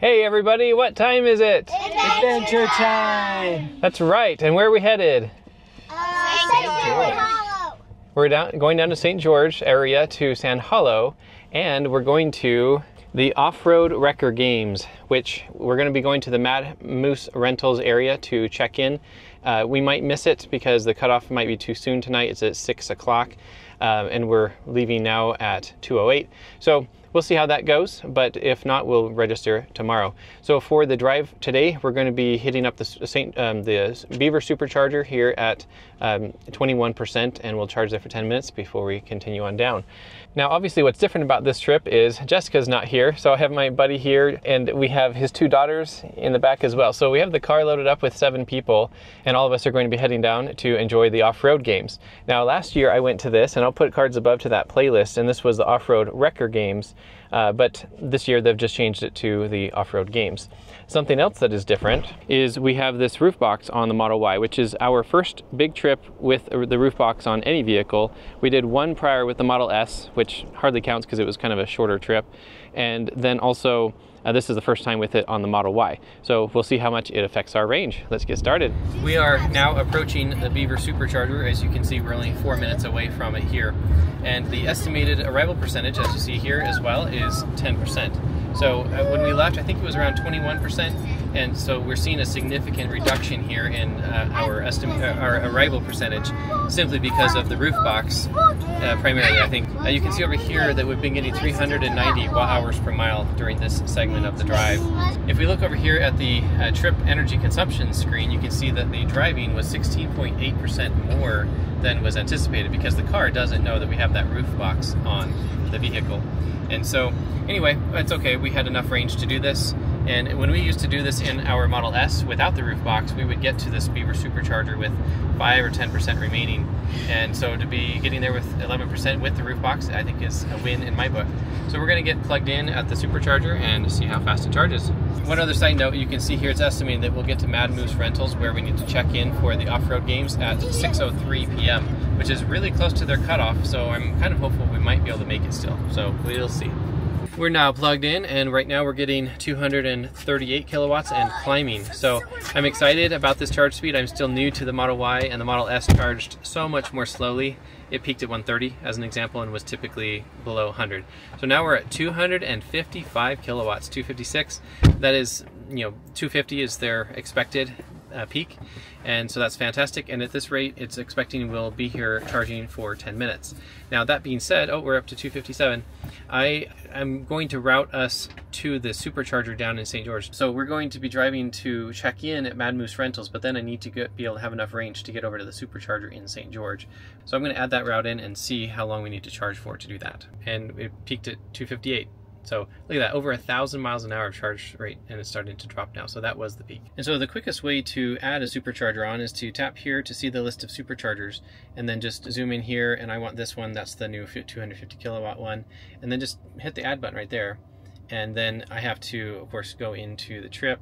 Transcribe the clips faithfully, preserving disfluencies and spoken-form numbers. Hey everybody, what time is it? Adventure, Adventure time. time! That's right, and where are we headed? Uh, Saint George. Hollow. We're down, going down to Saint George area to Sand Hollow, and we're going to the Off-Road Wrecker Games, which we're going to be going to the Mad Moose Rentals area to check in. Uh, we might miss it because the cutoff might be too soon tonight. It's at six o'clock, um, and we're leaving now at two oh eight. So we'll see how that goes, but if not, we'll register tomorrow. So for the drive today, we're going to be hitting up the, Saint, um, the Beaver Supercharger here at um, twenty-one percent, and we'll charge there for ten minutes before we continue on down. Now, obviously what's different about this trip is Jessica's not here, so I have my buddy here, and we have his two daughters in the back as well. So we have the car loaded up with seven people, and all of us are going to be heading down to enjoy the off-road games. Now, last year I went to this, and I'll put cards above to that playlist, and this was the Off-Road Wrecker Games. Uh, but this year they've just changed it to the Off-Road Games. Something else that is different is we have this roof box on the Model Y, which is our first big trip with the roof box on any vehicle. We did one prior with the Model S, which hardly counts because it was kind of a shorter trip. And then also, uh, this is the first time with it on the Model Y. So we'll see how much it affects our range. Let's get started. We are now approaching the Beaver Supercharger. As you can see, we're only four minutes away from it here. And the estimated arrival percentage, as you see here as well, is ten percent. So uh, when we left, I think it was around twenty-one percent, and so we're seeing a significant reduction here in uh, our, estimate, uh, our arrival percentage, simply because of the roof box, uh, primarily, I think. Uh, you can see over here that we've been getting three hundred ninety watt-hours per mile during this segment of the drive. If we look over here at the uh, trip energy consumption screen, you can see that the driving was sixteen point eight percent more than was anticipated, because the car doesn't know that we have that roof box on the vehicle. And so anyway, it's okay, we had enough range to do this. And when we used to do this in our Model S without the roof box, we would get to this Beaver Supercharger with five or ten percent remaining. And so to be getting there with eleven percent with the roof box, I think is a win in my book. So we're gonna get plugged in at the Supercharger and see how fast it charges. One other side note, you can see here it's estimated that we'll get to Mad Moose Rentals, where we need to check in for the off-road games, at six oh three p m, which is really close to their cutoff. So I'm kind of hopeful we might be able to make it still. So we'll see. We're now plugged in, and right now we're getting two hundred thirty-eight kilowatts and climbing. So I'm excited about this charge speed. I'm still new to the Model Y, and the Model S charged so much more slowly. It peaked at one thirty as an example and was typically below one hundred. So now we're at two hundred fifty-five kilowatts, two fifty-six. That is, you know, two fifty is their expected uh, peak. And so that's fantastic. And at this rate, it's expecting we'll be here charging for ten minutes. Now, that being said, oh, we're up to two fifty-seven. I am going to route us to the supercharger down in Saint George. So we're going to be driving to check in at Mad Moose Rentals, but then I need to get, be able to have enough range to get over to the supercharger in Saint George. So I'm going to add that route in and see how long we need to charge for to do that. And it peaked at two fifty-eight. So look at that, over a thousand miles an hour of charge rate, and it's starting to drop now. So that was the peak. And so the quickest way to add a supercharger on is to tap here to see the list of superchargers, and then just zoom in here, and I want this one. That's the new two hundred fifty kilowatt one, and then just hit the add button right there. And then I have to, of course, go into the trip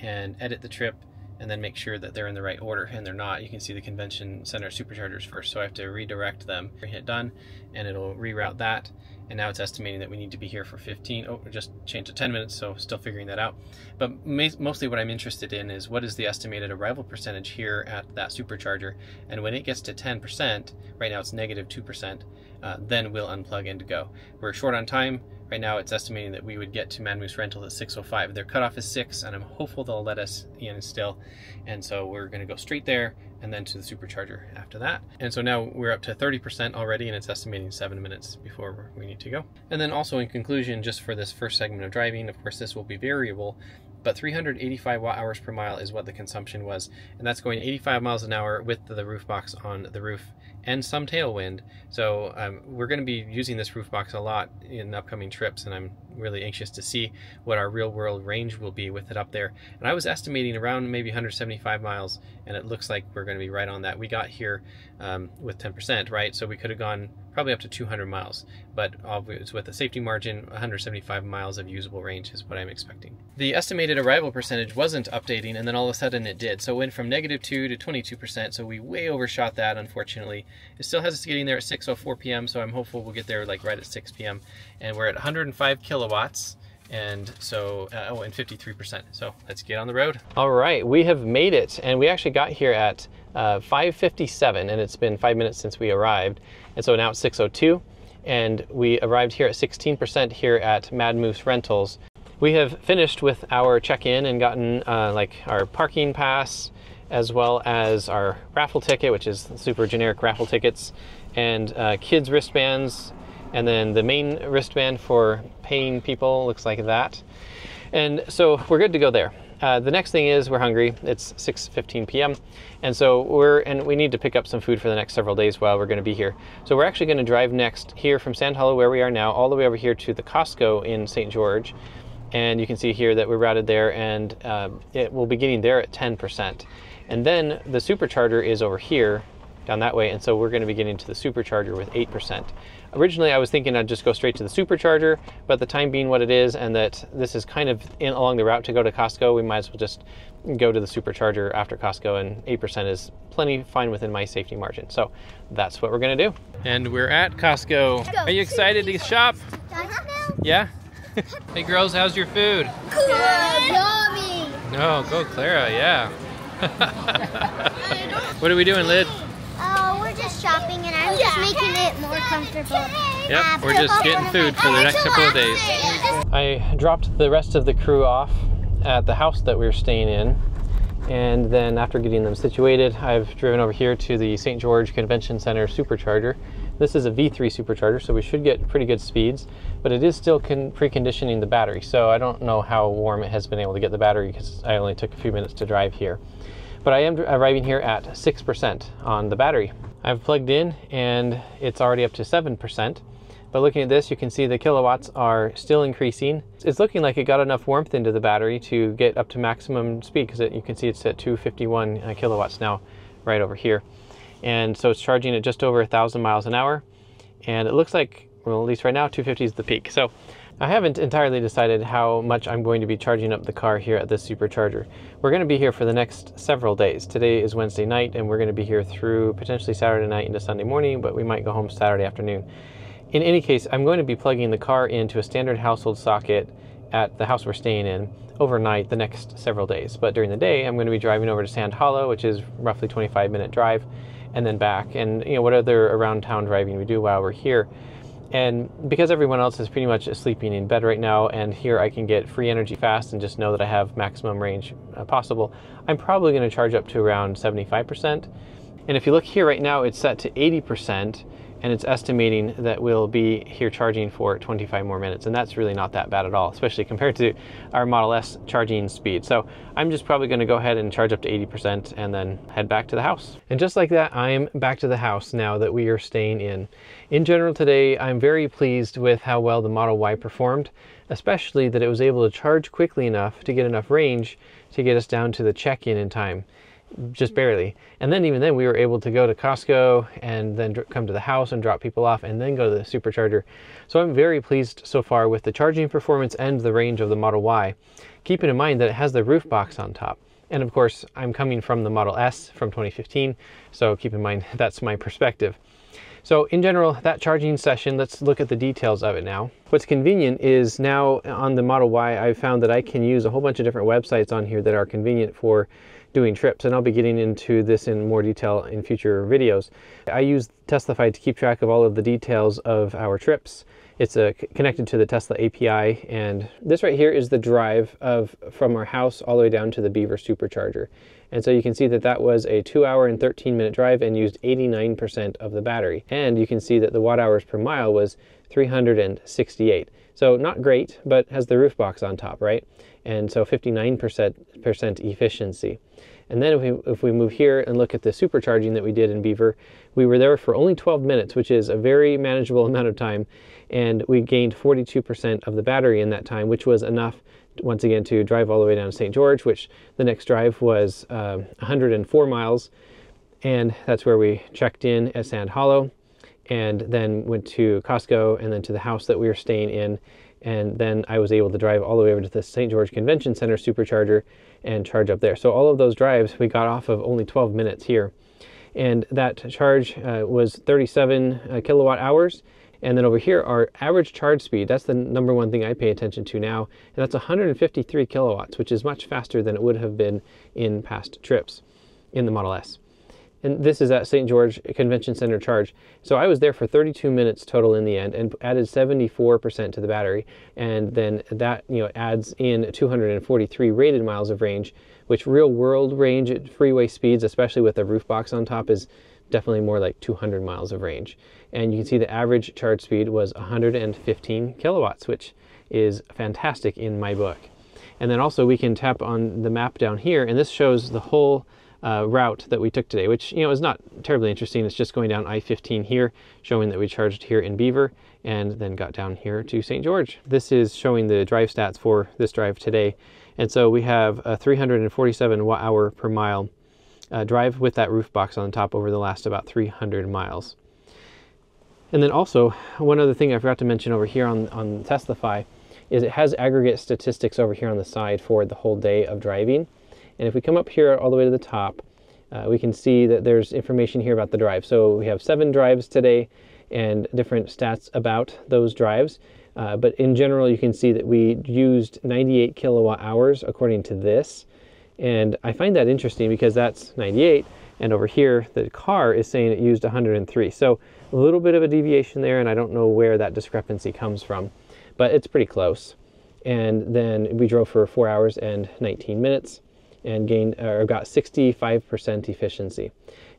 and edit the trip, and then make sure that they're in the right order, and they're not. You can see the convention center superchargers first, so I have to redirect them. Hit done, and it'll reroute that. And now it's estimating that we need to be here for fifteen. Oh, just changed to ten minutes, so still figuring that out. But mostly what I'm interested in is what is the estimated arrival percentage here at that supercharger. And when it gets to ten percent, right now it's negative two percent, uh, then we'll unplug and go. We're short on time. Right now it's estimating that we would get to Mad Moose Rental at six oh five. Their cutoff is six, and I'm hopeful they'll let us in still. And so we're gonna go straight there and then to the supercharger after that. And so now we're up to thirty percent already, and it's estimating seven minutes before we need to go. And then also in conclusion, just for this first segment of driving, of course this will be variable, but three hundred eighty-five watt hours per mile is what the consumption was. And that's going eighty-five miles an hour with the roof box on the roof and some tailwind. So um, we're gonna be using this roof box a lot in upcoming trips, and I'm really anxious to see what our real world range will be with it up there. And I was estimating around maybe one hundred seventy-five miles, and it looks like we're gonna be right on that. We got here um, with ten percent, right? So we could have gone probably up to two hundred miles, but it's with a safety margin, one hundred seventy-five miles of usable range is what I'm expecting. The estimated arrival percentage wasn't updating, and then all of a sudden it did. So it went from negative two to twenty-two percent, so we way overshot that, unfortunately. It still has us getting there at six oh four p m, so I'm hopeful we'll get there like right at six p m And we're at one hundred five kilowatts, And so, uh, oh, and fifty-three percent. So let's get on the road. All right, we have made it. And we actually got here at uh, five fifty-seven, and it's been five minutes since we arrived. And so now it's six oh two, and we arrived here at sixteen percent here at Mad Moose Rentals. We have finished with our check-in and gotten uh, like our parking pass, as well as our raffle ticket, which is super generic raffle tickets, and uh, kids wristbands, and then the main wristband for paying people looks like that. And so we're good to go there. Uh, the next thing is we're hungry. It's six fifteen p m And so we're, and we need to pick up some food for the next several days while we're gonna be here. So we're actually gonna drive next here from Sand Hollow, where we are now, all the way over here to the Costco in Saint George. And you can see here that we're routed there, and uh, it will be getting there at ten percent. And then the supercharger is over here down that way. And so we're gonna be getting to the supercharger with eight percent. Originally, I was thinking I'd just go straight to the supercharger, but the time being what it is, and that this is kind of in along the route to go to Costco, we might as well just go to the supercharger after Costco, and eight percent is plenty fine within my safety margin. So that's what we're gonna do. And we're at Costco. Are you excited to shop? Yeah? Hey girls, how's your food? Good. Mommy. No, go Clara, yeah. What are we doing, Lyd? Oh, we're just shopping, and I'm just making it more comfortable. Yep, uh, we're just getting food for the next couple of days. I dropped the rest of the crew off at the house that we were staying in, and then after getting them situated, I've driven over here to the Saint George Convention Center Supercharger. This is a V three supercharger, so we should get pretty good speeds, but it is still con preconditioning the battery, so I don't know how warm it has been able to get the battery, because I only took a few minutes to drive here. But I am arriving here at six percent on the battery. I've plugged in, and it's already up to seven percent. But looking at this, you can see the kilowatts are still increasing. It's looking like it got enough warmth into the battery to get up to maximum speed, because you can see it's at two fifty-one uh, kilowatts now, right over here. And so it's charging at just over a thousand miles an hour. And it looks like, well, at least right now, two fifty is the peak. So I haven't entirely decided how much I'm going to be charging up the car here at this supercharger. We're gonna be here for the next several days. Today is Wednesday night, and we're gonna be here through potentially Saturday night into Sunday morning, but we might go home Saturday afternoon. In any case, I'm going to be plugging the car into a standard household socket at the house we're staying in overnight the next several days. But during the day, I'm gonna be driving over to Sand Hollow, which is roughly twenty-five minute drive, and then back, and you know, what other around town driving we do while we're here. And because everyone else is pretty much sleeping in bed right now, and here I can get free energy fast and just know that I have maximum range uh, possible, I'm probably gonna charge up to around seventy-five percent. And if you look here right now, it's set to eighty percent, and it's estimating that we'll be here charging for twenty-five more minutes, and that's really not that bad at all, especially compared to our Model S charging speed. So I'm just probably gonna go ahead and charge up to eighty percent and then head back to the house. And just like that, I'm back to the house now that we are staying in. In general today, I'm very pleased with how well the Model Y performed, especially that it was able to charge quickly enough to get enough range to get us down to the check-in in time. Just barely. And then even then we were able to go to Costco and then come to the house and drop people off and then go to the supercharger. So I'm very pleased so far with the charging performance and the range of the Model Y, keeping in mind that it has the roof box on top. And of course, I'm coming from the Model S from twenty fifteen, so keep in mind that's my perspective. So in general, that charging session, let's look at the details of it now. What's convenient is now on the Model Y, I've found that I can use a whole bunch of different websites on here that are convenient for doing trips, and I'll be getting into this in more detail in future videos. I use TeslaFi to keep track of all of the details of our trips. It's uh, connected to the Tesla A P I, and this right here is the drive of from our house all the way down to the Beaver Supercharger. And so you can see that that was a two hour and thirteen minute drive and used eighty-nine percent of the battery. And you can see that the watt hours per mile was three hundred sixty-eight. So not great, but has the roof box on top, right? And so fifty-nine percent efficiency. And then if we, if we move here and look at the supercharging that we did in Beaver, we were there for only twelve minutes, which is a very manageable amount of time. And we gained forty-two percent of the battery in that time, which was enough once again to drive all the way down to Saint George, which the next drive was uh, one hundred four miles. And that's where we checked in at Sand Hollow and then went to Costco and then to the house that we were staying in. And then I was able to drive all the way over to the Saint George Convention Center Supercharger and charge up there. So all of those drives, we got off of only twelve minutes here. And that charge uh, was thirty-seven uh, kilowatt hours. And then over here, our average charge speed, that's the number one thing I pay attention to now, and that's one hundred fifty-three kilowatts, which is much faster than it would have been in past trips in the Model S. And this is at Saint George Convention Center charge. So I was there for thirty-two minutes total in the end and added seventy-four percent to the battery. And then that, you know, adds in two hundred forty-three rated miles of range, which real world range at freeway speeds, especially with a roof box on top, is definitely more like two hundred miles of range. And you can see the average charge speed was one hundred fifteen kilowatts, which is fantastic in my book. And then also we can tap on the map down here, and this shows the whole Uh, route that we took today, which, you know, is not terribly interesting. It's just going down I fifteen here, showing that we charged here in Beaver and then got down here to Saint George. This is showing the drive stats for this drive today. And so we have a three hundred forty-seven watt hour per mile uh, drive with that roof box on top over the last about three hundred miles. And then also one other thing I forgot to mention over here on, on TeslaFi is it has aggregate statistics over here on the side for the whole day of driving. And if we come up here all the way to the top, uh, we can see that there's information here about the drive. So we have seven drives today and different stats about those drives. Uh, but in general, you can see that we used ninety-eight kilowatt hours according to this. And I find that interesting because that's ninety-eight. And over here, the car is saying it used one hundred three. So a little bit of a deviation there, and I don't know where that discrepancy comes from, but it's pretty close. And then we drove for four hours and nineteen minutes. And gained or got sixty-five percent efficiency.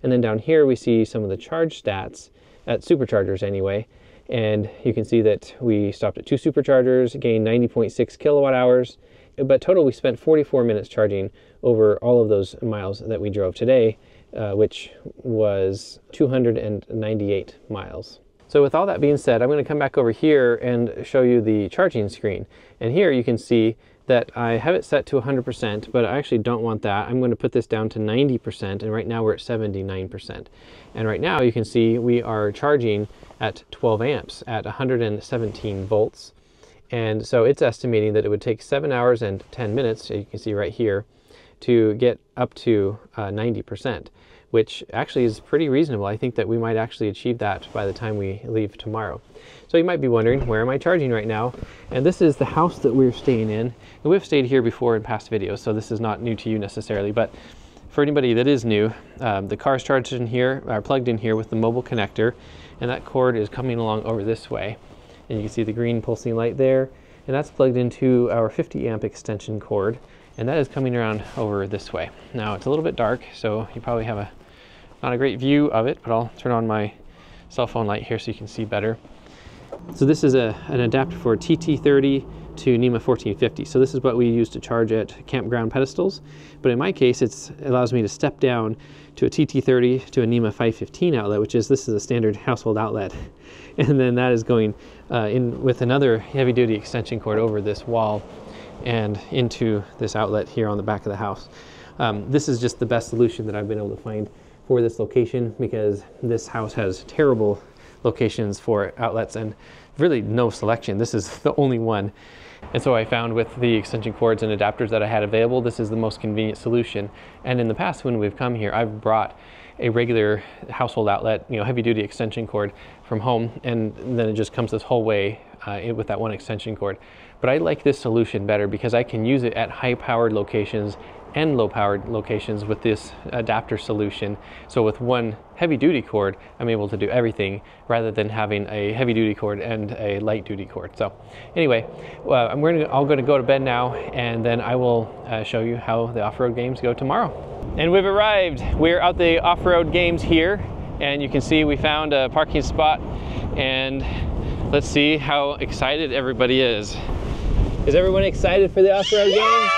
And then down here we see some of the charge stats at superchargers anyway. And you can see that we stopped at two superchargers, gained ninety point six kilowatt hours, but total we spent forty-four minutes charging over all of those miles that we drove today, uh, which was two hundred ninety-eight miles. So with all that being said, I'm going to come back over here and show you the charging screen. And here you can see that I have it set to one hundred percent, but I actually don't want that. I'm going to put this down to ninety percent, and right now we're at seventy-nine percent. And right now you can see we are charging at twelve amps at one hundred seventeen volts. And so it's estimating that it would take seven hours and ten minutes, so you can see right here, to get up to uh, ninety percent, which actually is pretty reasonable. I think that we might actually achieve that by the time we leave tomorrow. So you might be wondering, where am I charging right now? And this is the house that we're staying in. And we've stayed here before in past videos, so this is not new to you necessarily, but for anybody that is new, um, the car's charged in here, are plugged in here with the mobile connector, and that cord is coming along over this way. And you can see the green pulsing light there, and that's plugged into our fifty amp extension cord. And that is coming around over this way. Now it's a little bit dark, so you probably have a not a great view of it, but I'll turn on my cell phone light here so you can see better. So this is a, an adapter for T T thirty to NEMA fourteen fifty. So this is what we use to charge at campground pedestals. But in my case, it's, it allows me to step down to a T T thirty to a NEMA five fifteen outlet, which is, this is a standard household outlet. And then that is going uh, in with another heavy duty extension cord over this wall and into this outlet here on the back of the house. Um, this is just the best solution that I've been able to find for this location, because this house has terrible locations for outlets and really no selection. This is the only one. And so I found with the extension cords and adapters that I had available, this is the most convenient solution. And in the past, when we've come here, I've brought a regular household outlet, you know, heavy duty extension cord from home, and then it just comes this whole way uh, with that one extension cord. But I like this solution better because I can use it at high powered locations and low powered locations with this adapter solution. So with one heavy duty cord, I'm able to do everything rather than having a heavy duty cord and a light duty cord. So anyway, uh, I'm gonna, all gonna go to bed now, and then I will uh, show you how the off-road games go tomorrow. And we've arrived. We're at the off-road games here, and you can see we found a parking spot, and let's see how excited everybody is. Is everyone excited for the off-road yeah! games?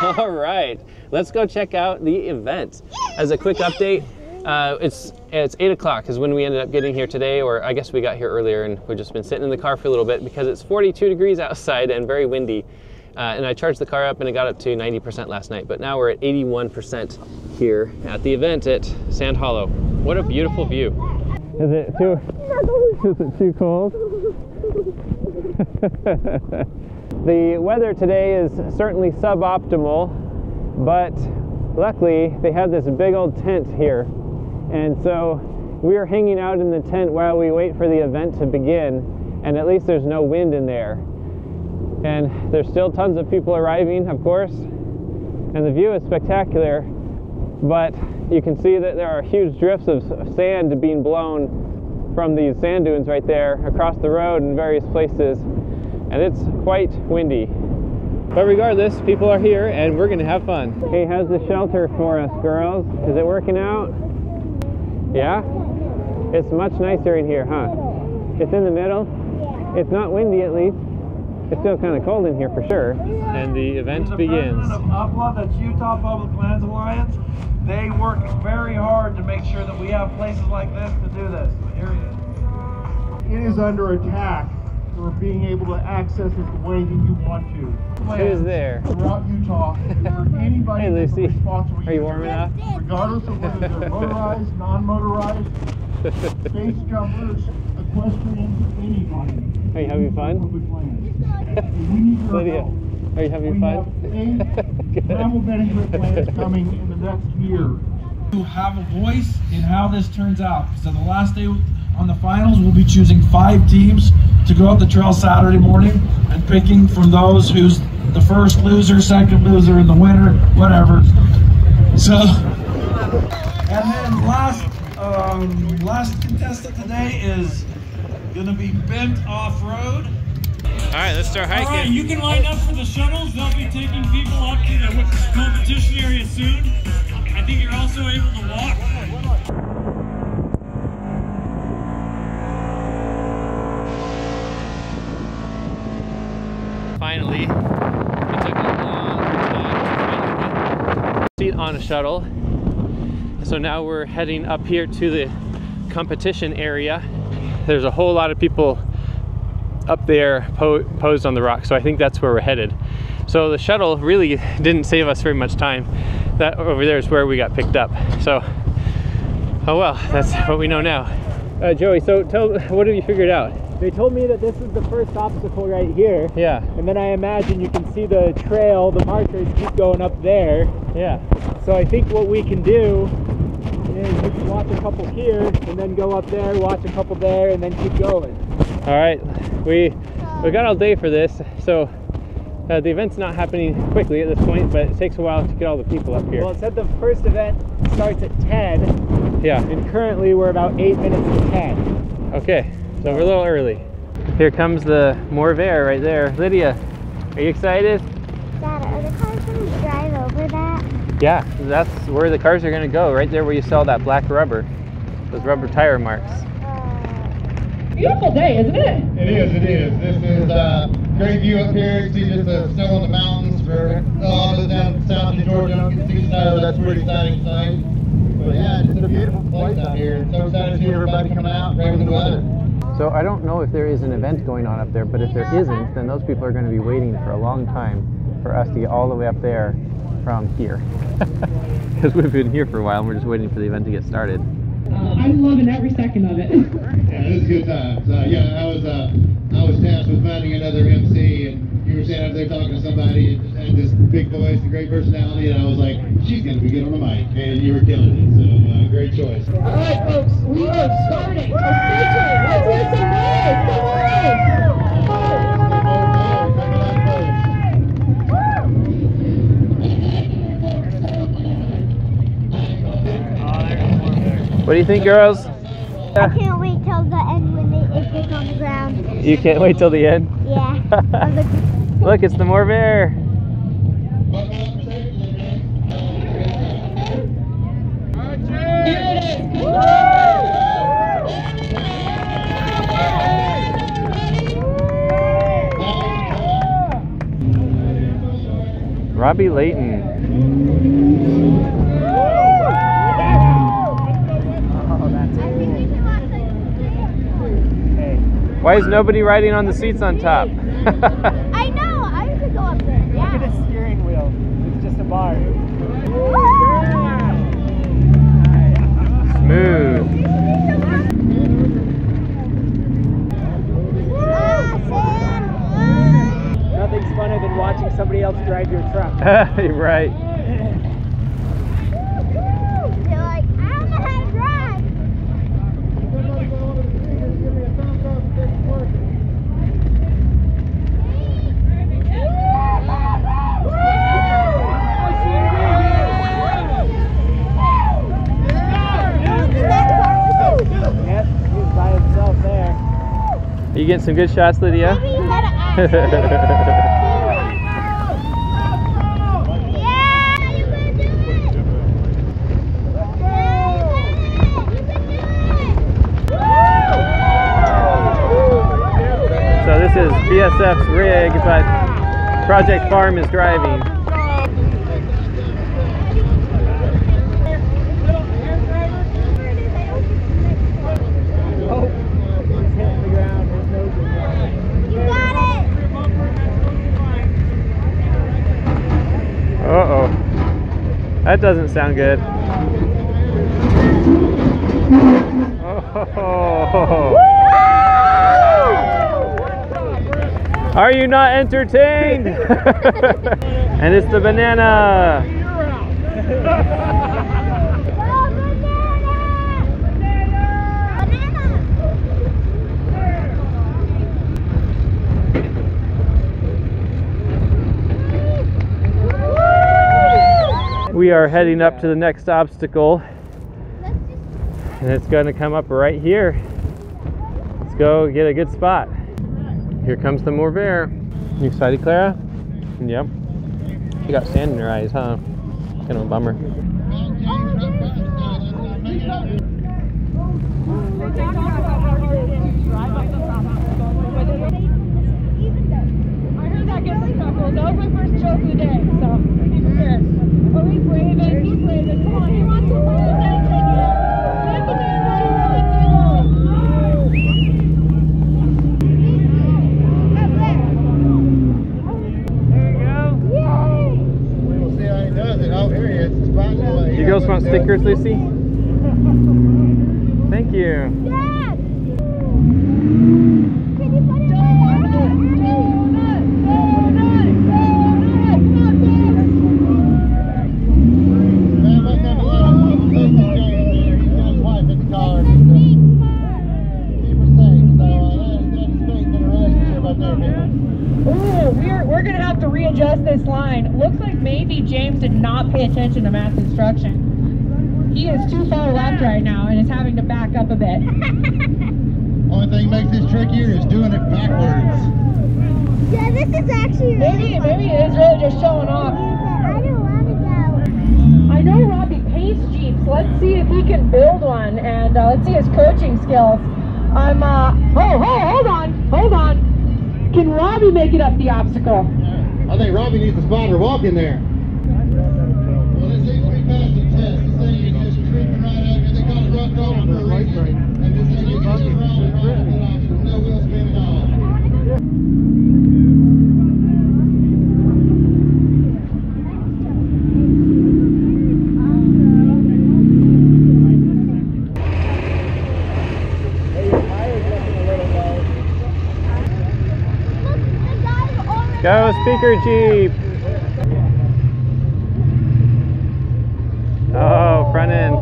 All right, let's go check out the event. As a quick update, uh, it's it's eight o'clock is when we ended up getting here today, or I guess we got here earlier and we've just been sitting in the car for a little bit because it's forty-two degrees outside and very windy. Uh, and I charged the car up and it got up to ninety percent last night, but now we're at eighty-one percent here at the event at Sand Hollow. What a beautiful view. Is it too, is it too cold? The weather today is certainly suboptimal, but luckily they have this big old tent here, and so we are hanging out in the tent while we wait for the event to begin, and at least there's no wind in there. And there's still tons of people arriving, of course, and the view is spectacular, but you can see that there are huge drifts of sand being blown from these sand dunes right there across the road in various places, and it's quite windy. But regardless, people are here and we're gonna have fun. Hey, how's the shelter for us, girls? Is it working out? Yeah? It's much nicer in here, huh? It's in the middle? It's not windy at least. It's still kind of cold in here for sure. And the event begins. The president of Upland, that's Utah Public Lands Alliance, they work very hard to make sure that we have places like this to do this. But here it is. It is under attack for being able to access it the way that you want to. Who's there? Throughout Utah, for anybody hey, Lucy, responsible are you warm enough? Regardless of whether they're motorized, non-motorized, space jumpers, equestrians, anybody. Are you having fun? Lydia, are you having we fun? Have eight travel management plans coming in the next year. You have a voice in how this turns out. So the last day on the finals, we'll be choosing five teams to go up the trail Saturday morning and picking from those who's the first loser, second loser, and the winner, whatever. So, and then last, um, last contestant today is gonna be Bent Off-Road. All right, let's start hiking. All right, you can line up for the shuttles. They'll be taking people up to the competition area soon. I think you're also able to walk. Finally, it took a long time to finally get a seat on a shuttle. So now we're heading up here to the competition area. There's a whole lot of people up there po posed on the rock, so I think that's where we're headed. So the shuttle really didn't save us very much time. That over there is where we got picked up. So, oh well, that's what we know now. Uh, Joey, so tell, what have you figured out? They told me that this is the first obstacle right here. Yeah. And then I imagine you can see the trail, the markers keep going up there. Yeah. So I think what we can do is we can watch a couple here and then go up there, watch a couple there, and then keep going. All right. We we got all day for this. So uh, the event's not happening quickly at this point, but it takes a while to get all the people up here. Well, it said the first event starts at ten. Yeah. And currently we're about eight minutes to ten. Okay. So we're a little early. Here comes the Morvair right there. Lydia, are you excited? Dad, are the cars going to drive over that? Yeah, that's where the cars are going to go, right there where you saw that black rubber, those rubber tire marks. Uh, Beautiful day, isn't it? It is, it is. This is a uh, great view up here. You see just the snow on the mountains for all of us down south in Georgia. You can see snow, that's a pretty exciting sight. But yeah, it's just a beautiful place out here. So excited to see everybody coming out, braving the weather. So I don't know if there is an event going on up there, but if there isn't, then those people are going to be waiting for a long time for us to get all the way up there from here. Because we've been here for a while and we're just waiting for the event to get started. Uh, I'm loving every second of it. Yeah, it was good times. Uh, yeah, I was uh, I was tasked with finding another M C, and you were standing up there talking to somebody and had this big voice and great personality, and I was like, she's going to be good on the mic, and you were killing it. So uh, great choice. All right, folks, we are starting. What do you think, girls? I can't wait till the end when they, it gets on the ground. You can't wait till the end? Yeah. Look, it's the Morvair. Robbie Layton. Why is nobody riding on the seats on top? I know, I should go up there. Yeah. Look at the steering wheel. It's just a bar. Smooth. Nothing's funner than watching somebody else drive your truck. You're right. You're like, I don't know how to drive. getting some good shots, Lydia? So this is B S F's rig, but Project Farm is driving. That doesn't sound good. Oh. Are you not entertained? And it's the banana. We are heading up to the next obstacle, and it's going to come up right here. Let's go get a good spot. Here comes the Morvair. You excited, Clara? Yep. You got sand in your eyes, huh? Kind of a bummer. I heard that Gilly knuckle. That was my first joke of the day, so be prepared. Oh, he's waving, he's waving. Come on, he wants to win. There you go. Yay! We'll see how he does it. Oh, here he is. It's fine. Do you girls want stickers, Lucy? Thank you. Dad! Can you put it in there? Adjust this line. Looks like maybe James did not pay attention to math instruction. He is too far left right now and is having to back up a bit. Only thing that makes this trickier is doing it backwards. Yeah, this is actually really maybe fun. Maybe it is really just showing off. I don't want to go. I know Robbie paints Jeeps. Let's see if he can build one, and uh, let's see his coaching skills. I'm uh oh oh hold on hold on. Can Robbie make it up the obstacle? I think Robbie needs a spot or walk in there. Well, this seems to be past the test. This thing is just tripping right out here. They call it rough roll for a reason. And this thing is just rolling right out of the option. No wheel spin at all. Go speaker Jeep! Oh, front end.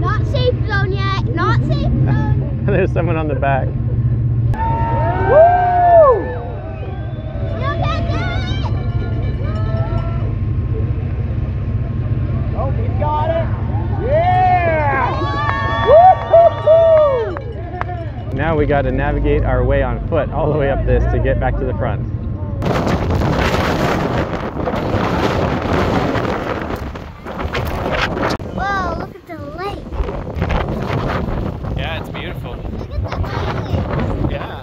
Not safe zone yet, not safe zone. There's someone on the back. Now we got to navigate our way on foot all the way up this to get back to the front. Whoa, look at the lake. Yeah, it's beautiful. Look at the island. Yeah.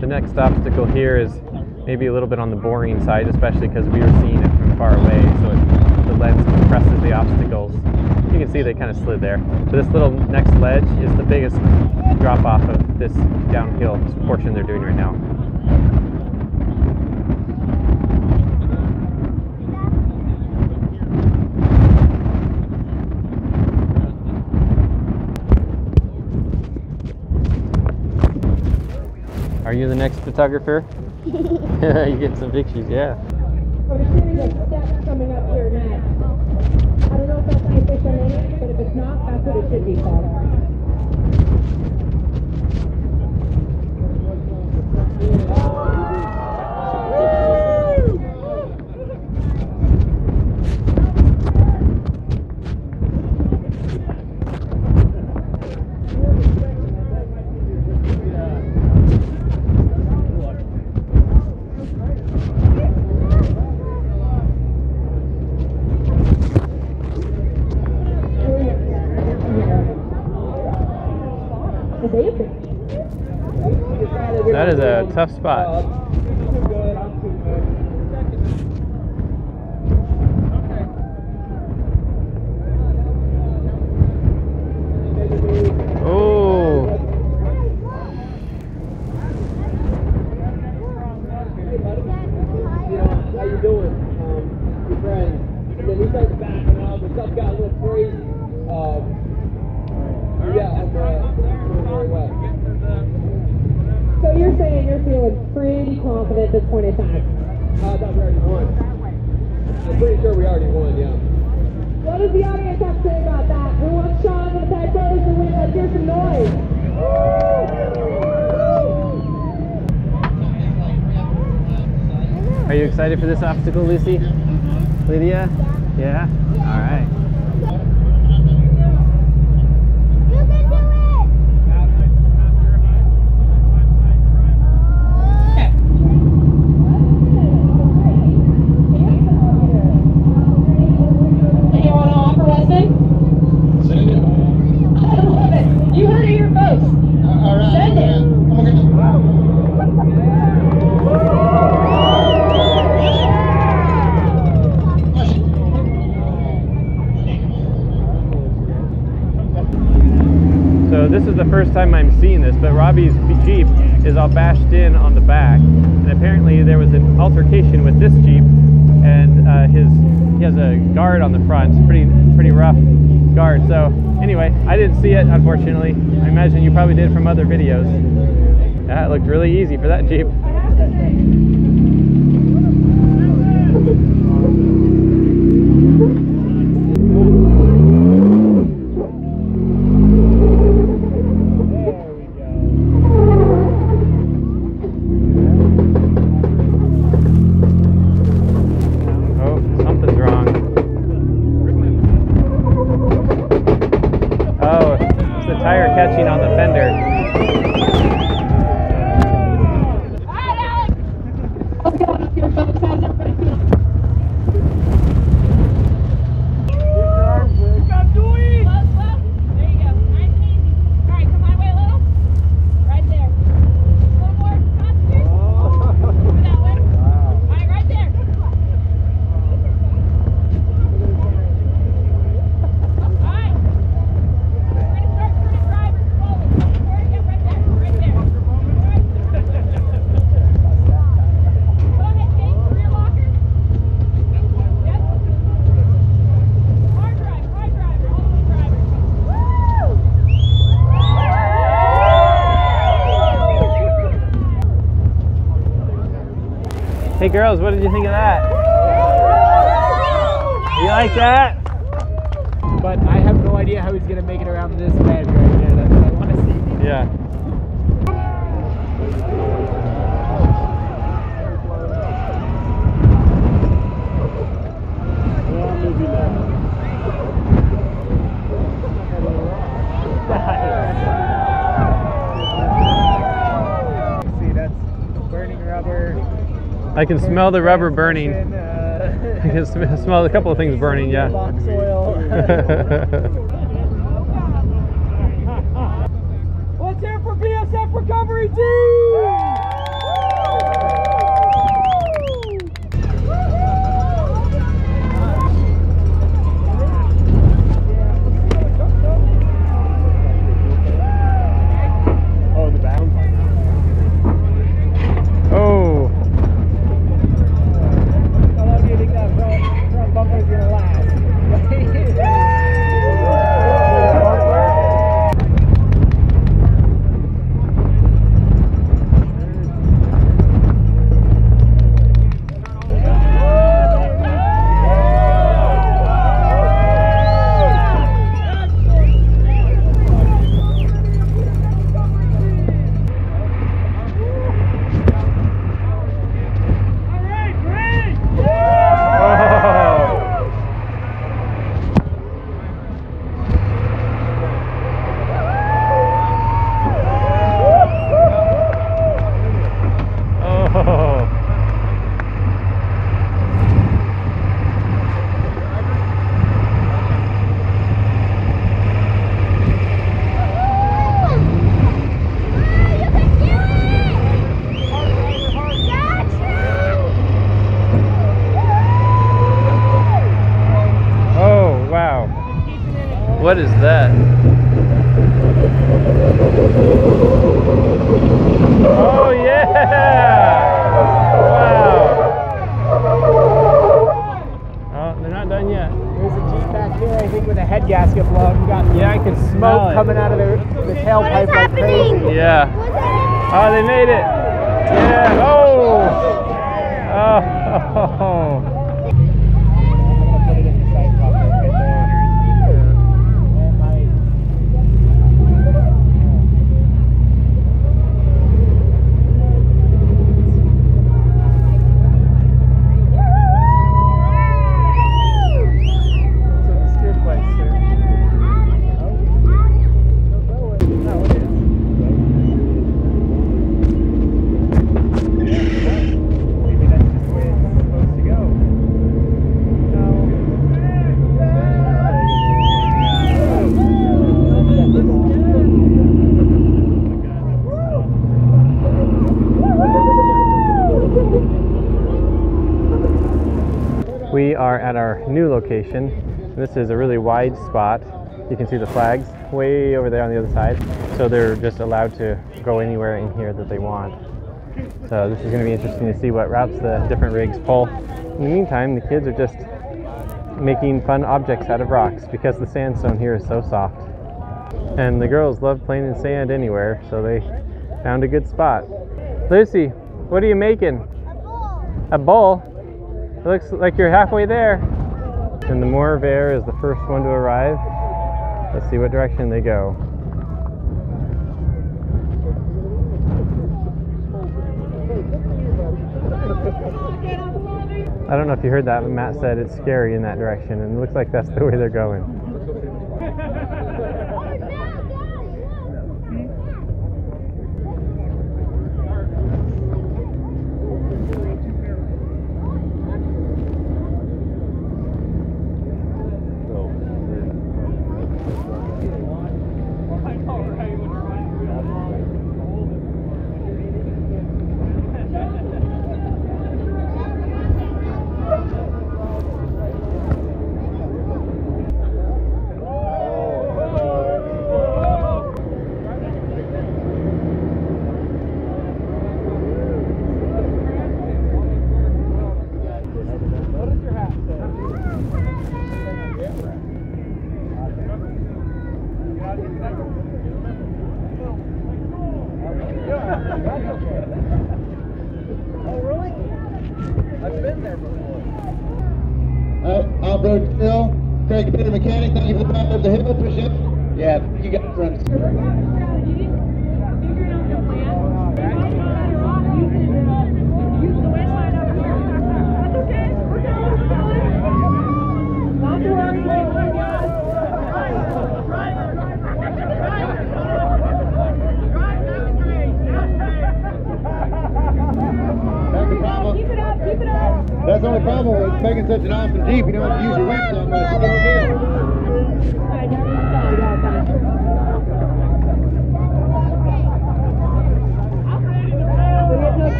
The next obstacle here is maybe a little bit on the boring side, especially because we were seeing it from far away, so it the lens compresses the obstacles. You can see they kind of slid there. So this little next ledge is the biggest drop off of this downhill portion they're doing right now. Are you the next photographer? You get some pictures, yeah. We're series of steps coming up here next. I don't know if that's the official name, but if it's not, that's what it should be called. That is a tough spot. Oh. How you doing? Um, your friend. And then he starts backing up. The stuff got a little crazy. Um, yeah, I'm uh, going So you're saying you're feeling pretty confident at this point in time? Uh, I thought we already won. I'm pretty sure we already won, yeah. What does the audience have to say about that? We want Sean and the Pack Brothers to win. Let's hear some noise. Woo! Are you excited for this obstacle, Lucy? Mm-hmm. Lydia? Yeah? Yeah? All right. This is the first time I'm seeing this, but Robbie's Jeep is all bashed in on the back, and apparently there was an altercation with this Jeep, and uh, his he has a guard on the front. It's pretty pretty rough guard. So anyway, I didn't see it, unfortunately. I imagine you probably did from other videos. That looked really easy for that Jeep. Hey girls, what did you think of that? You like that? But I have no idea how he's gonna make it around this bend right here. That's what I want to see. Yeah. I can smell the rubber burning. I can sm smell a couple of things burning, yeah. Let's hear it for B S F Recovery Team! Oh, the bound. Oh. What is that? Oh yeah! Wow! Oh, they're not done yet. There's a Jeep back here, I think, with a head gasket blown. You got yeah, I can smell it coming out of the, the tailpipe like crazy. Yeah. Oh, they made it. Yeah. Oh. Oh. We are at our new location. This is a really wide spot. You can see the flags way over there on the other side. So they're just allowed to go anywhere in here that they want. So this is going to be interesting to see what routes the different rigs pull. In the meantime, the kids are just making fun objects out of rocks because the sandstone here is so soft. And the girls love playing in sand anywhere, so they found a good spot. Lucy, what are you making? A bowl. A bowl? It looks like you're halfway there. And the Morvair is the first one to arrive. Let's see what direction they go. I don't know if you heard that, but Matt said it's scary in that direction, and it looks like that's the way they're going.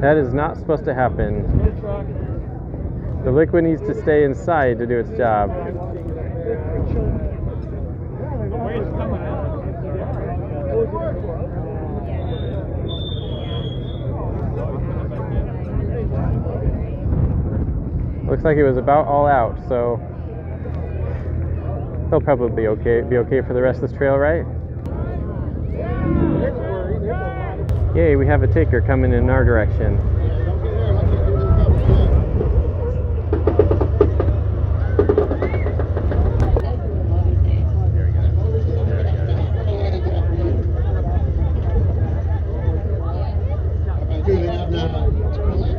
That is not supposed to happen. The liquid needs to stay inside to do its job. Looks like it was about all out, so they'll probably be okay. Be okay for the rest of this trail, right? Yay, we have a taker coming in our direction. There we go. There we go.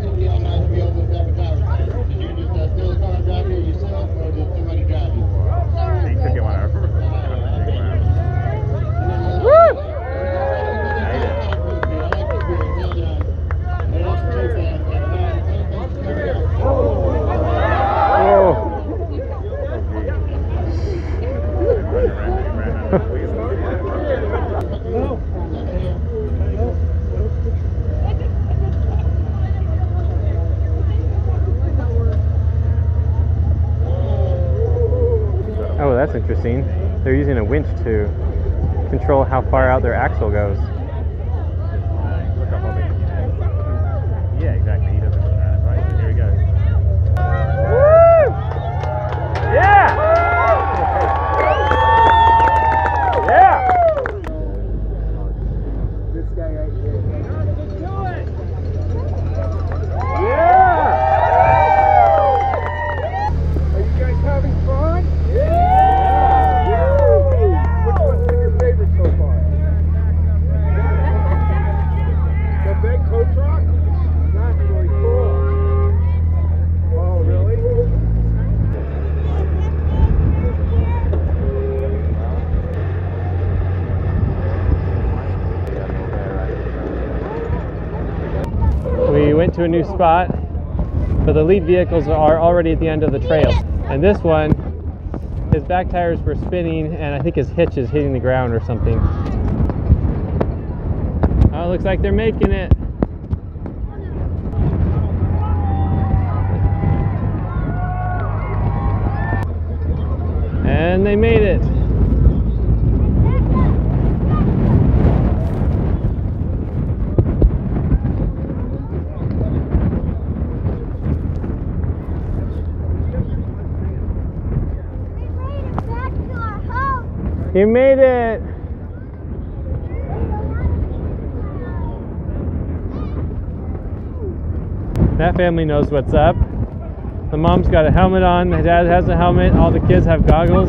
that's interesting. They're using a winch to control how far out their axle goes. Yeah, exactly. He doesn't know that. Right, here we go. Woo! Yeah! Yeah! This guy right here. Yeah! Are you guys having fun? Yeah! Yeah! Which one's been your favorite so far? The big tow truck? To a new spot, but the lead vehicles are already at the end of the trail, and this one, his back tires were spinning and I think his hitch is hitting the ground or something. Oh, it looks like they're making it. And they made it. You made it! That family knows what's up. The mom's got a helmet on, the dad has a helmet, all the kids have goggles.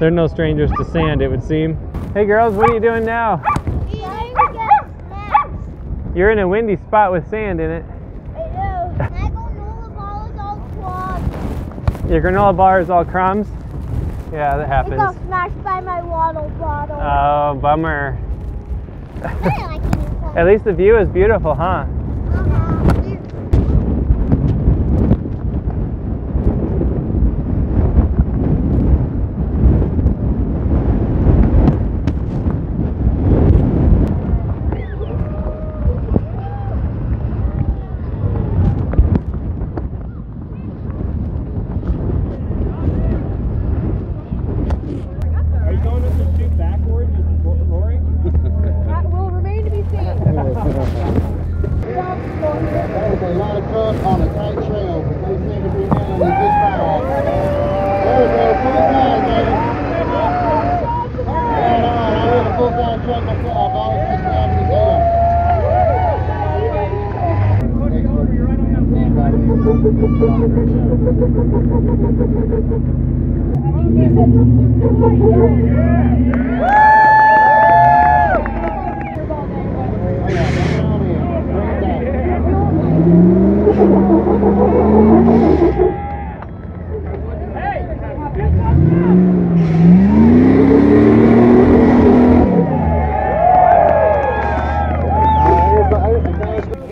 They're no strangers to sand, it would seem. Hey girls, what are you doing now? You're in a windy spot with sand in it. I know. My granola bar is all crumbs. Your granola bar is all crumbs? Yeah, that happens. It got smashed by my water bottle. Oh, bummer. At least the view is beautiful, huh?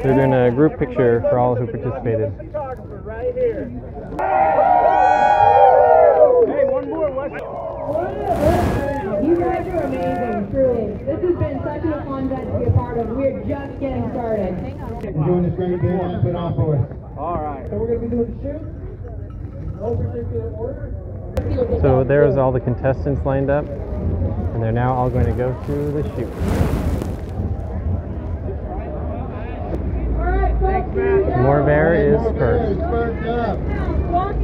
They're doing a group picture for all who participated. Right here. Hey, one more. You guys are amazing, truly. This has been such a fun event to be a part of. We're just getting started. Enjoying this great day and put on for us. All right. So we're going to be doing the shoot. No particular order. So there's all the contestants lined up, and they're now all going to go to the shoot. Morvair is first. Good. We're going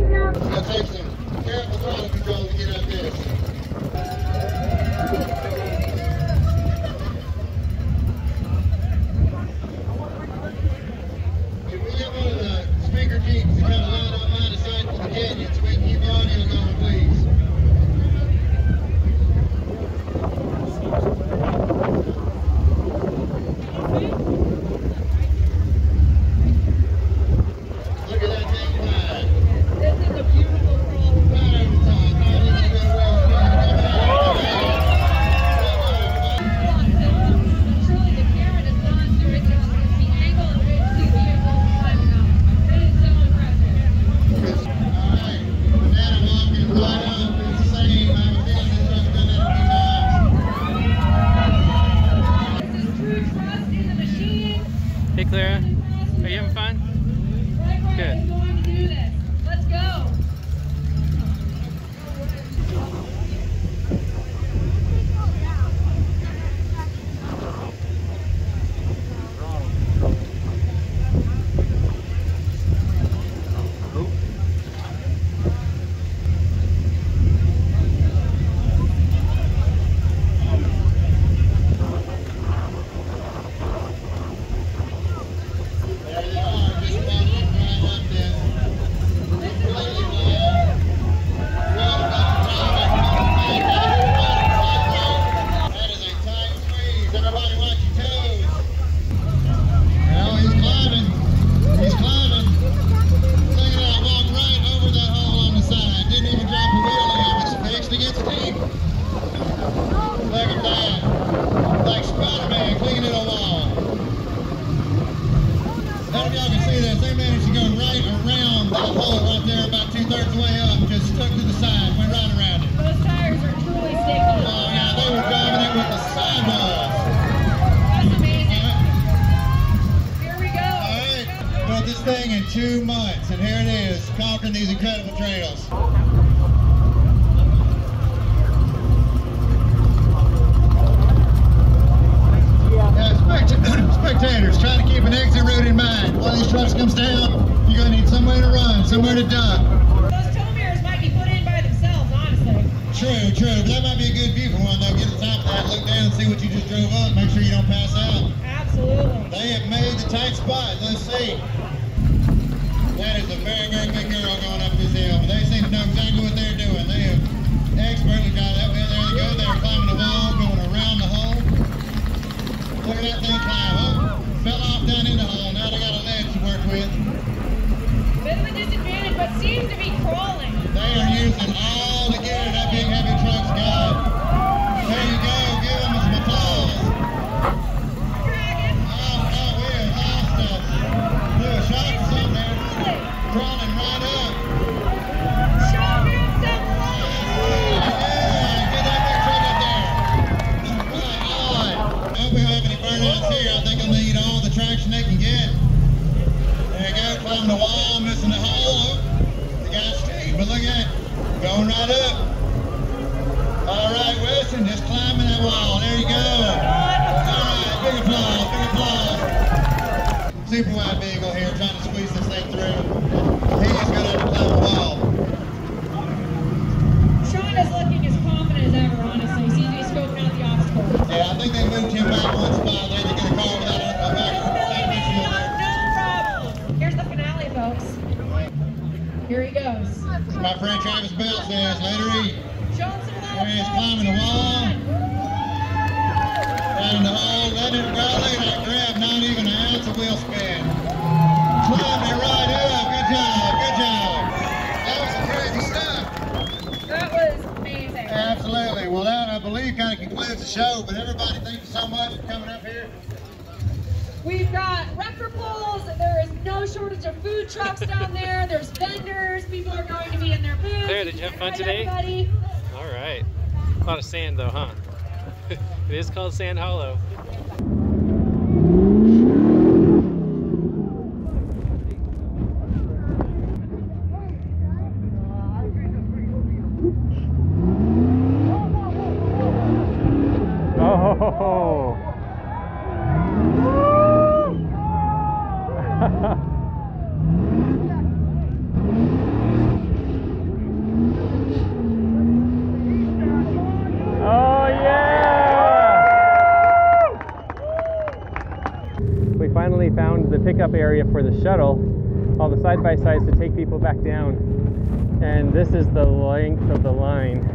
to do this. Let's go. two months, and here it is, conquering these incredible trails. Spectators, try to keep an exit route in mind. While these trucks comes down, you're going to need somewhere to run, somewhere to dump. Those tow mirrors might be put in by themselves, honestly. True, true. But that might be a good view for one, though. Get the top of that, look down, see what you just drove up, make sure you don't pass out. Absolutely. They have made the tight spot. Let's see. That is a very, very good girl going up this hill. They seem to know exactly what they're doing. They have expertly got that way. There they go. They're climbing the wall, going around the hole. Look at that thing climb up. Fell off down in the hole. Now they got a ledge to work with. Bit of a disadvantage, but seems to be crawling. They are using all the gear that big heavy truck's got. There you go. Give them some applause. Dragon. Oh, no, we have lost us. We have shot us up there. Crawling right up. Show me some applause. Yeah, get that big truck up there. Right on. I hope we don't have any burnouts here. I think I'm going to need all the traction they can get. There you go, climbing the wall, missing the hole. They got straight, but look at it. Going right up. All right, Weston, just climbing that wall. There you go. All right, big applause, big applause. Super wide vehicle here, trying to squeeze this thing through. He is going to climb the wall. Sean is looking as confident as ever, honestly. He seems to be scoping out the obstacles. Yeah, I think they moved him back one spot. They just got a car without a uh, back. No problem. Here's the finale, folks. Here he goes. My friend Travis Bell says, later he. Show him some love. There he is, climbing the wall. Down the hole, letting it go. Look at that grab, not even an ounce of wheel spin. Climbed it right up. Good job, good job. That was some crazy stuff. That was amazing. Absolutely. Well, that, I believe, kind of concludes the show. But everybody, thank you so much for coming up here. We've got wrecker poles. There is no shortage of food trucks down there. There's vendors. People are going to be in their booths. There, did you have fun today? Everybody. All right. A lot of sand, though, huh? It is called Sand Hollow. Pickup area for the shuttle, all the side-by-sides to take people back down, and this is the length of the line.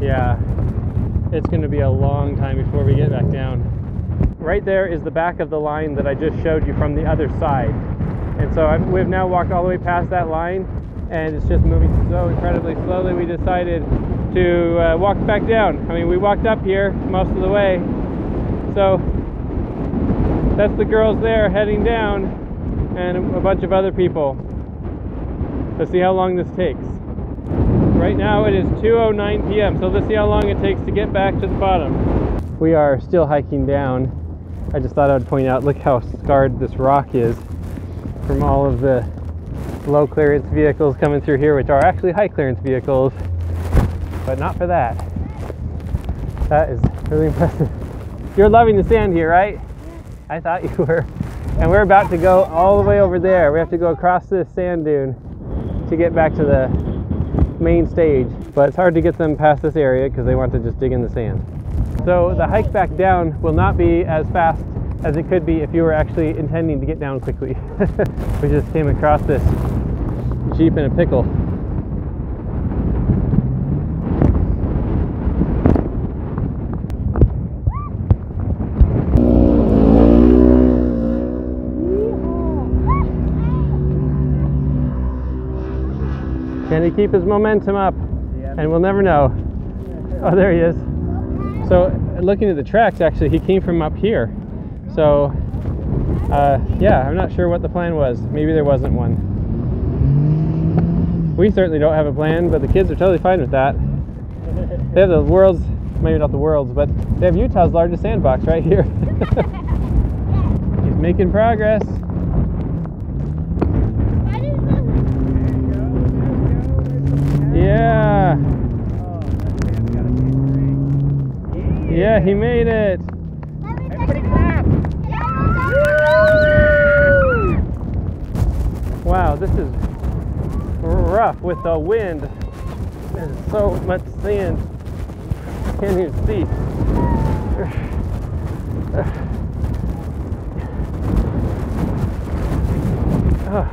Yeah, it's going to be a long time before we get back down. Right there is the back of the line that I just showed you from the other side, and so I've, we've now walked all the way past that line, and it's just moving so incredibly slowly we decided to uh, walk back down. I mean, we walked up here most of the way, so that's the girls there heading down, and a bunch of other people. Let's see how long this takes. Right now it is two oh nine p m, so let's see how long it takes to get back to the bottom. We are still hiking down. I just thought I would point out, look how scarred this rock is from all of the low clearance vehicles coming through here, which are actually high clearance vehicles, but not for that. That is really impressive. You're loving the sand here, right? I thought you were. And we're about to go all the way over there. We have to go across this sand dune to get back to the main stage. But it's hard to get them past this area because they want to just dig in the sand. So the hike back down will not be as fast as it could be if you were actually intending to get down quickly. We just came across this Jeep in a pickle. Can he keep his momentum up? Yeah. And we'll never know. Oh, there he is. So looking at the tracks, actually, he came from up here. So uh, yeah, I'm not sure what the plan was. Maybe there wasn't one. We certainly don't have a plan, but the kids are totally fine with that. They have the world's, maybe not the world's, but they have Utah's largest sandbox right here. He's making progress. Yeah. Oh, that man's got a piece of eight. Yeah, he made it. Everybody clap. Yeah. Wow, this is rough with the wind. There's so much sand. I can't even see. Oh,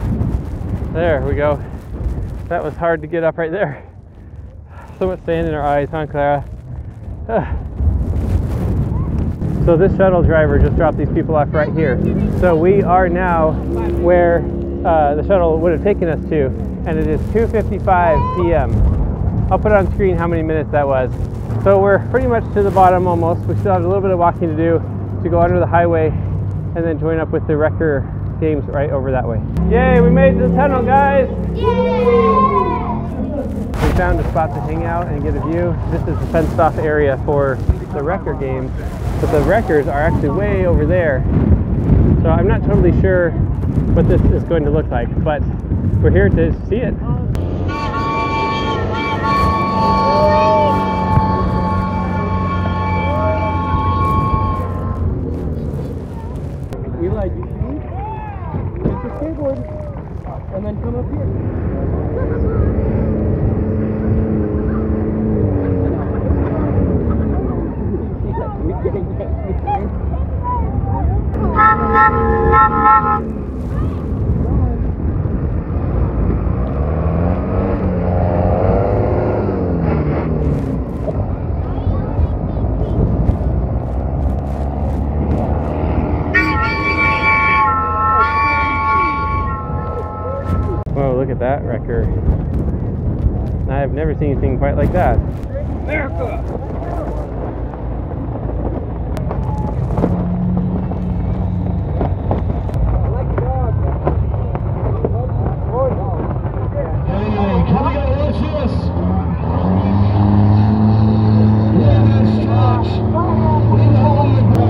there we go. That was hard to get up right there. So much sand in our eyes, huh, Clara? Oh. So this shuttle driver just dropped these people off right here. So we are now where uh, the shuttle would have taken us to, and it is two fifty-five p m I'll put on screen how many minutes that was. So we're pretty much to the bottom almost. We still have a little bit of walking to do to go under the highway and then join up with the Wrecker Games right over that way. Yay, we made it to the tunnel, guys! Yay! We found a spot to hang out and get a view. This is the fenced off area for the Wrecker Games, but the Wreckers are actually way over there. So I'm not totally sure what this is going to look like, but we're here to see it. And then come up here. That wrecker. I've never seen anything quite like that. America! Anyway, can we go watch this? Yeah, that's Josh. What are you doing?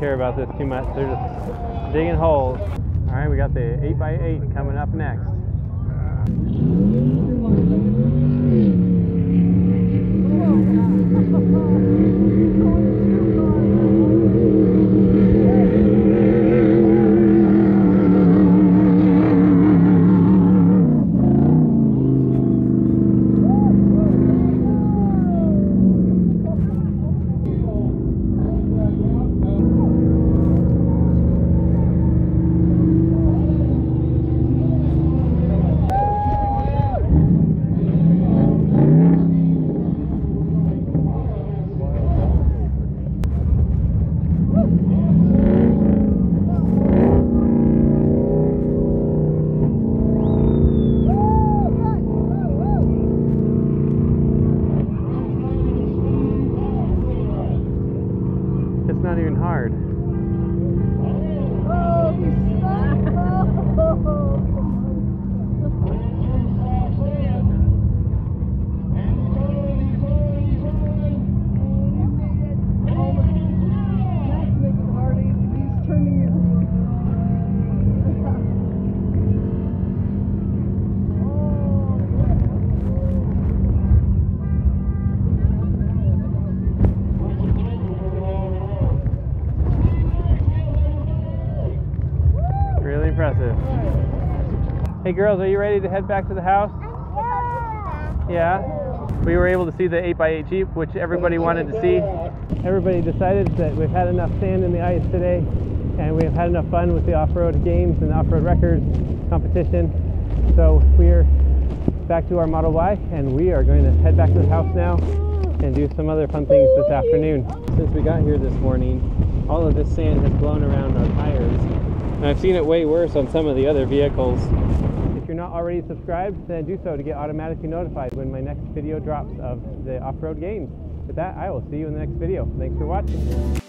Care about this too much. They're just digging holes. All right, we got the eight by eight coming up next. Hey girls, are you ready to head back to the house? Yeah. Yeah? We were able to see the eight by eight Jeep, which everybody wanted to see. Everybody decided that we've had enough sand in the ice today, and we have had enough fun with the off-road games and off-road records competition. So we are back to our Model Y, and we are going to head back to the house now and do some other fun things this afternoon. Since we got here this morning, all of this sand has blown around our tires, and I've seen it way worse on some of the other vehicles. If you're not already subscribed, then do so to get automatically notified when my next video drops of the off-road games. With that, I will see you in the next video. Thanks for watching.